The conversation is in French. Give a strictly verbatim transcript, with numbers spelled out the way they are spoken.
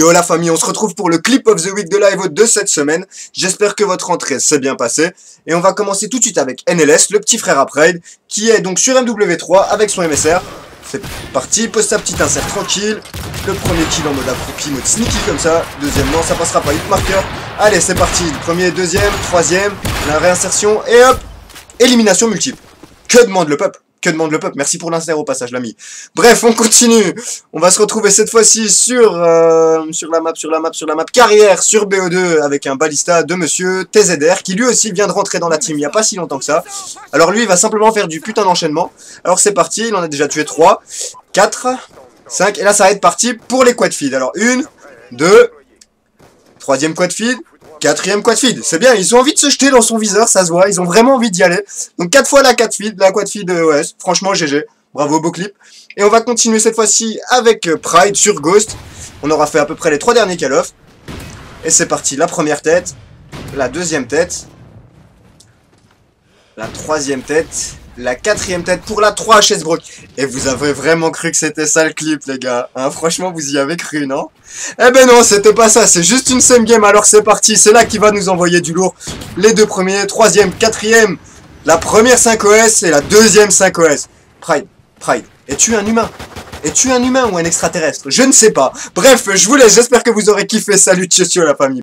Yo la famille, on se retrouve pour le Clip of the Week de la Evo de cette semaine. J'espère que votre rentrée s'est bien passée. Et on va commencer tout de suite avec N L S, le petit frère à Pride, qui est donc sur M W trois avec son M S R. C'est parti, pose sa petite insert tranquille. Le premier kill en mode accroupi, mode sneaky comme ça. Deuxième, non, ça passera pas, hit marqueur. Allez, c'est parti, premier, deuxième, troisième, la réinsertion, et hop, élimination multiple. Que demande le peuple ? Que demande le peuple? Merci pour l'insert au passage, l'ami. Bref, on continue. On va se retrouver cette fois-ci sur, euh, sur la map, sur la map, sur la map carrière, sur B O deux, avec un balista de monsieur T Z R, qui lui aussi vient de rentrer dans la team il n'y a pas si longtemps que ça. Alors lui, il va simplement faire du putain d'enchaînement. Alors c'est parti, il en a déjà tué trois, quatre, cinq, et là ça va être parti pour les quad feed. Alors une, deux, troisième quad feed. Quatrième quad feed, c'est bien, ils ont envie de se jeter dans son viseur, ça se voit, ils ont vraiment envie d'y aller. Donc quatre fois la quad feed, la quad feed, euh, ouais, franchement G G, bravo, beau clip. Et on va continuer cette fois-ci avec euh, Pride sur Ghost, on aura fait à peu près les trois derniers call-off. Et c'est parti, la première tête, la deuxième tête, la troisième tête, la quatrième tête pour la trois à Chessbrook. Et vous avez vraiment cru que c'était ça le clip, les gars, hein, franchement, vous y avez cru, non? Eh ben non, c'était pas ça, c'est juste une same game, alors c'est parti, c'est là qui va nous envoyer du lourd. Les deux premiers, troisième, quatrième, la première cinq O S et la deuxième cinq O S. Pride, Pride, es-tu un humain? Es-tu un humain ou un extraterrestre? Je ne sais pas. Bref, je vous laisse, j'espère que vous aurez kiffé. Salut, ciao, ciao, la famille.